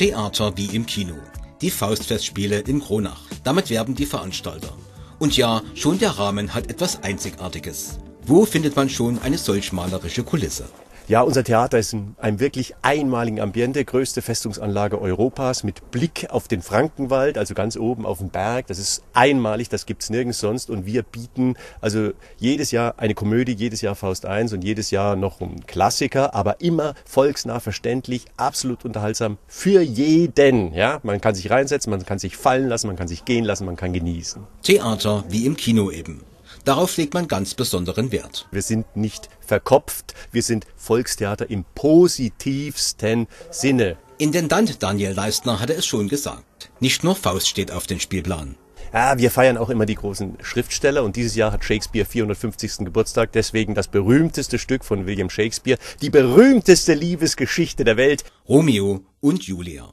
Theater wie im Kino. Die Faustfestspiele in Kronach. Damit werben die Veranstalter. Und ja, schon der Rahmen hat etwas Einzigartiges. Wo findet man schon eine solch malerische Kulisse? Ja, unser Theater ist in einem wirklich einmaligen Ambiente, größte Festungsanlage Europas mit Blick auf den Frankenwald, also ganz oben auf den Berg. Das ist einmalig, das gibt's nirgends sonst. Und wir bieten also jedes Jahr eine Komödie, jedes Jahr Faust I und jedes Jahr noch einen Klassiker, aber immer volksnah verständlich, absolut unterhaltsam für jeden. Ja, man kann sich reinsetzen, man kann sich fallen lassen, man kann sich gehen lassen, man kann genießen. Theater wie im Kino eben. Darauf legt man ganz besonderen Wert. Wir sind nicht verkopft, wir sind Volkstheater im positivsten Sinne. Intendant Daniel Leistner hatte es schon gesagt. Nicht nur Faust steht auf dem Spielplan. Ja, wir feiern auch immer die großen Schriftsteller und dieses Jahr hat Shakespeare 450. Geburtstag, deswegen das berühmteste Stück von William Shakespeare, die berühmteste Liebesgeschichte der Welt, Romeo und Julia.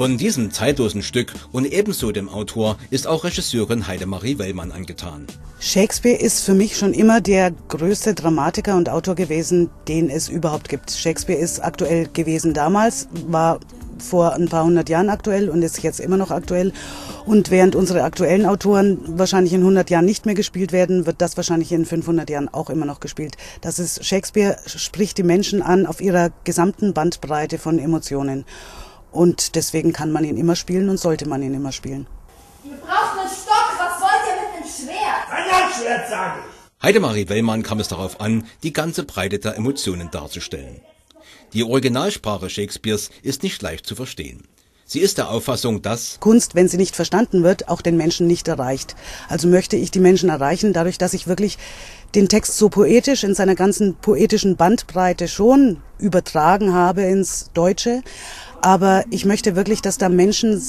Von diesem zeitlosen Stück und ebenso dem Autor ist auch Regisseurin Heidemarie Wellmann angetan. Shakespeare ist für mich schon immer der größte Dramatiker und Autor gewesen, den es überhaupt gibt. Shakespeare ist aktuell gewesen damals, war vor ein paar hundert Jahren aktuell und ist jetzt immer noch aktuell. Und während unsere aktuellen Autoren wahrscheinlich in 100 Jahren nicht mehr gespielt werden, wird das wahrscheinlich in 500 Jahren auch immer noch gespielt. Das ist Shakespeare, spricht die Menschen an auf ihrer gesamten Bandbreite von Emotionen. Und deswegen kann man ihn immer spielen und sollte man ihn immer spielen. Ihr braucht einen Stock, was wollt ihr mit einem Schwert? Ein Schwert, sage ich! Heidemarie Wellmann kam es darauf an, die ganze Breite der Emotionen darzustellen. Die Originalsprache Shakespeares ist nicht leicht zu verstehen. Sie ist der Auffassung, dass Kunst, wenn sie nicht verstanden wird, auch den Menschen nicht erreicht. Also möchte ich die Menschen erreichen, dadurch, dass ich wirklich den Text so poetisch in seiner ganzen poetischen Bandbreite schon übertragen habe ins Deutsche. Aber ich möchte wirklich, dass da Menschen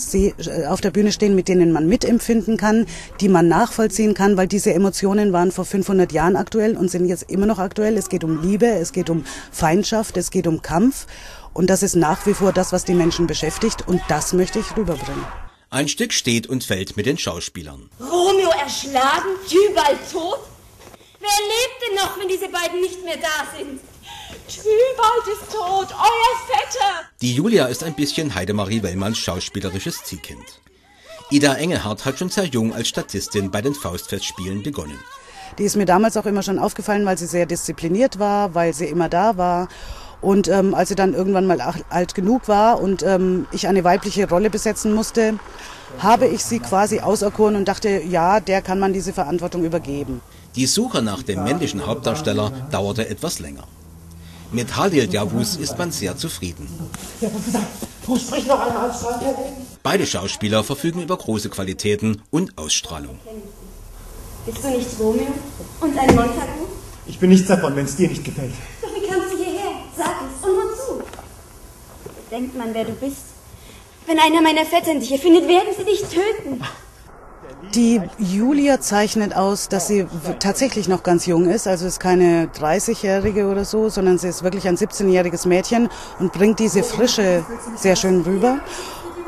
auf der Bühne stehen, mit denen man mitempfinden kann, die man nachvollziehen kann, weil diese Emotionen waren vor 500 Jahren aktuell und sind jetzt immer noch aktuell. Es geht um Liebe, es geht um Feindschaft, es geht um Kampf. Und das ist nach wie vor das, was die Menschen beschäftigt und das möchte ich rüberbringen. Ein Stück steht und fällt mit den Schauspielern. Romeo erschlagen, Tybalt tot. Wer lebt denn noch, wenn diese beiden nicht mehr da sind? Tybalt ist tot, euer Vetter! Die Julia ist ein bisschen Heidemarie Wellmanns schauspielerisches Ziehkind. Ida Engelhardt hat schon sehr jung als Statistin bei den Faustfestspielen begonnen. Die ist mir damals auch immer schon aufgefallen, weil sie sehr diszipliniert war, weil sie immer da war. Und als sie dann irgendwann mal alt genug war und ich eine weibliche Rolle besetzen musste, habe ich sie quasi auserkoren und dachte, ja, der kann man diese Verantwortung übergeben. Die Suche nach dem männlichen Hauptdarsteller dauerte etwas länger. Mit Halil Yavuz ist man sehr zufrieden. Beide Schauspieler verfügen über große Qualitäten und Ausstrahlung. Bist du nicht Romeo und ein Montagu? Ich bin nichts davon, wenn es dir nicht gefällt. Denkt man, wer du bist? Wenn einer meiner Vettern dich hier findet, werden sie dich töten. Die Julia zeichnet aus, dass sie tatsächlich noch ganz jung ist. Also ist keine 30-Jährige oder so, sondern sie ist wirklich ein 17-jähriges Mädchen und bringt diese Frische sehr schön rüber.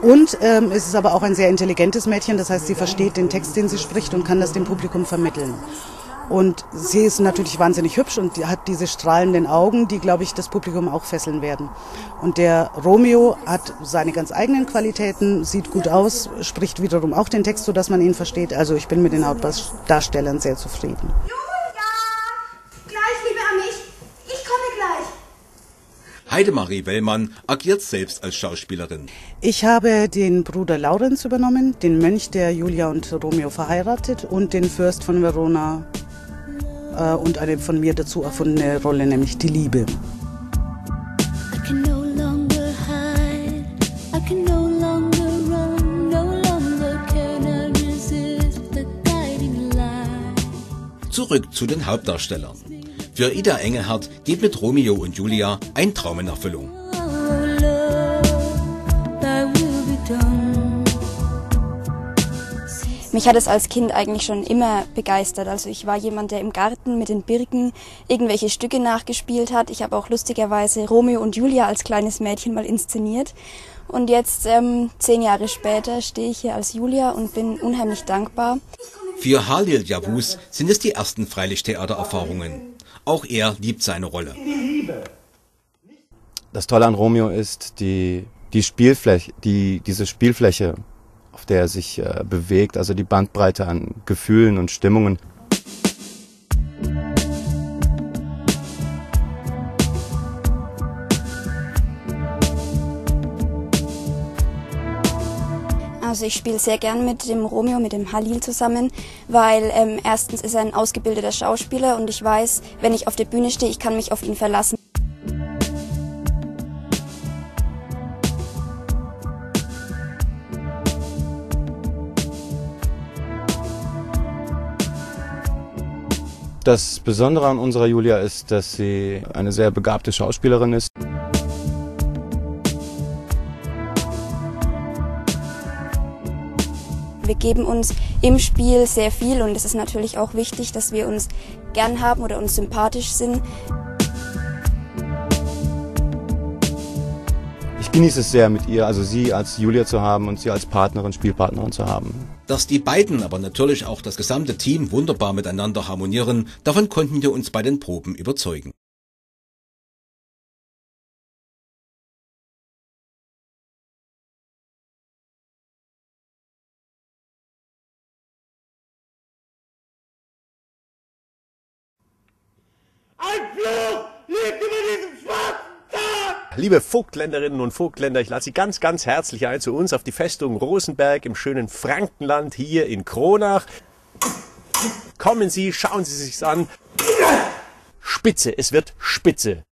Und es ist aber auch ein sehr intelligentes Mädchen. Das heißt, sie versteht den Text, den sie spricht und kann das dem Publikum vermitteln. Und sie ist natürlich wahnsinnig hübsch und hat diese strahlenden Augen, die, glaube ich, das Publikum auch fesseln werden. Und der Romeo hat seine ganz eigenen Qualitäten, sieht gut aus, spricht wiederum auch den Text, sodass man ihn versteht. Also ich bin mit den Hauptdarstellern sehr zufrieden. Julia! Gleich, liebe Ami, ich komme gleich. Heidemarie Wellmann agiert selbst als Schauspielerin. Ich habe den Bruder Laurenz übernommen, den Mönch, der Julia und Romeo verheiratet, und den Fürst von Verona und eine von mir dazu erfundene Rolle, nämlich die Liebe. Zurück zu den Hauptdarstellern. Für Ida Engelhardt geht mit Romeo und Julia ein Traum in Erfüllung. Mich hat es als Kind eigentlich schon immer begeistert. Also ich war jemand, der im Garten mit den Birken irgendwelche Stücke nachgespielt hat. Ich habe auch lustigerweise Romeo und Julia als kleines Mädchen mal inszeniert. Und jetzt 10 Jahre später stehe ich hier als Julia und bin unheimlich dankbar. Ich komme Für Halil Yavuz sind es die ersten Freilichttheatererfahrungen. Auch er liebt seine Rolle. Das Tolle an Romeo ist diese Spielfläche, auf der er sich bewegt, also die Bandbreite an Gefühlen und Stimmungen. Also ich spiele sehr gern mit dem Romeo, mit dem Halil zusammen, weil erstens ist er ein ausgebildeter Schauspieler und ich weiß, wenn ich auf der Bühne stehe, ich kann mich auf ihn verlassen. Das Besondere an unserer Julia ist, dass sie eine sehr begabte Schauspielerin ist. Wir geben uns im Spiel sehr viel und es ist natürlich auch wichtig, dass wir uns gern haben oder uns sympathisch sind. Ich genieße es sehr mit ihr, also sie als Julia zu haben und sie als Partnerin, Spielpartnerin zu haben. Dass die beiden, aber natürlich auch das gesamte Team wunderbar miteinander harmonieren, davon konnten wir uns bei den Proben überzeugen. Ein Fluch liegt über diesem schwarzen Tag! Liebe Vogtländerinnen und Vogtländer, ich lade Sie ganz, ganz herzlich ein zu uns auf die Festung Rosenberg im schönen Frankenland hier in Kronach. Kommen Sie, schauen Sie sich's an. Spitze, es wird spitze.